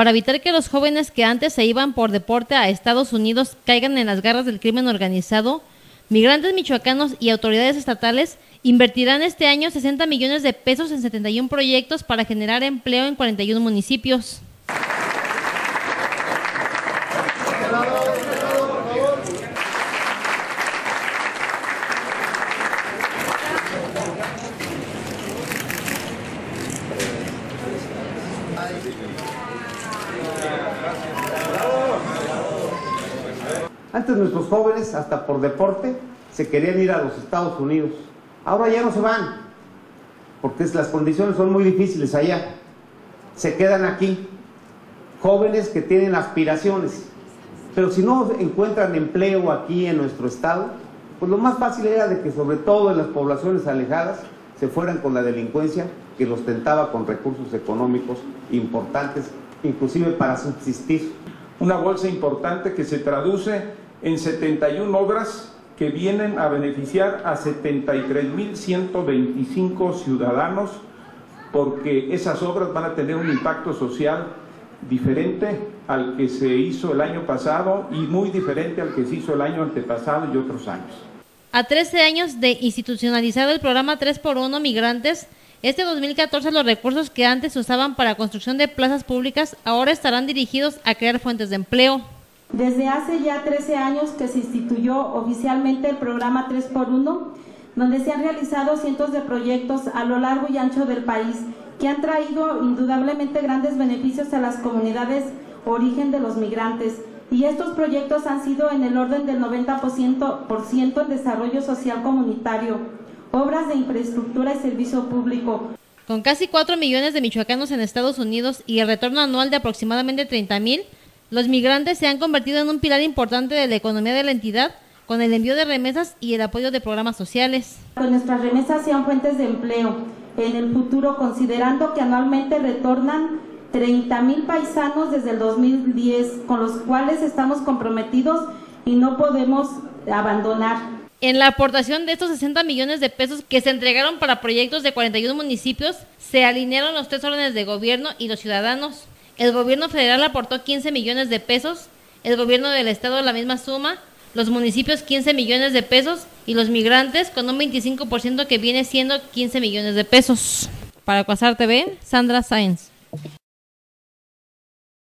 para evitar que los jóvenes que antes se iban por deporte a Estados Unidos caigan en las garras del crimen organizado, migrantes michoacanos y autoridades estatales invertirán este año 60 millones de pesos en 71 proyectos para generar empleo en 41 municipios. Antes nuestros jóvenes, hasta por deporte, se querían ir a los Estados Unidos. Ahora ya no se van, porque las condiciones son muy difíciles allá. Se quedan aquí, jóvenes que tienen aspiraciones. Pero si no encuentran empleo aquí en nuestro estado, pues lo más fácil era de que sobre todo en las poblaciones alejadas se fueran con la delincuencia que los tentaba con recursos económicos importantes, inclusive para subsistir. Una bolsa importante que se traduce en 71 obras que vienen a beneficiar a 73,125 ciudadanos, porque esas obras van a tener un impacto social diferente al que se hizo el año pasado y muy diferente al que se hizo el año antepasado y otros años. A 13 años de institucionalizado el programa 3x1 Migrantes, este 2014 los recursos que antes se usaban para construcción de plazas públicas ahora estarán dirigidos a crear fuentes de empleo. Desde hace ya 13 años que se instituyó oficialmente el programa 3x1, donde se han realizado cientos de proyectos a lo largo y ancho del país, que han traído indudablemente grandes beneficios a las comunidades origen de los migrantes. Y estos proyectos han sido en el orden del 90% en desarrollo social comunitario, obras de infraestructura y servicio público. Con casi 4 millones de michoacanos en Estados Unidos y el retorno anual de aproximadamente 30,000, los migrantes se han convertido en un pilar importante de la economía de la entidad, con el envío de remesas y el apoyo de programas sociales. Con nuestras remesas sean fuentes de empleo en el futuro, considerando que anualmente retornan 30,000 paisanos desde el 2010, con los cuales estamos comprometidos y no podemos abandonar. En la aportación de estos 60 millones de pesos que se entregaron para proyectos de 41 municipios, se alinearon los 3 órdenes de gobierno y los ciudadanos. El gobierno federal aportó 15 millones de pesos, el gobierno del estado la misma suma, los municipios 15 millones de pesos y los migrantes con un 25% que viene siendo 15 millones de pesos. Para Cuasar TV, Sandra Sáenz.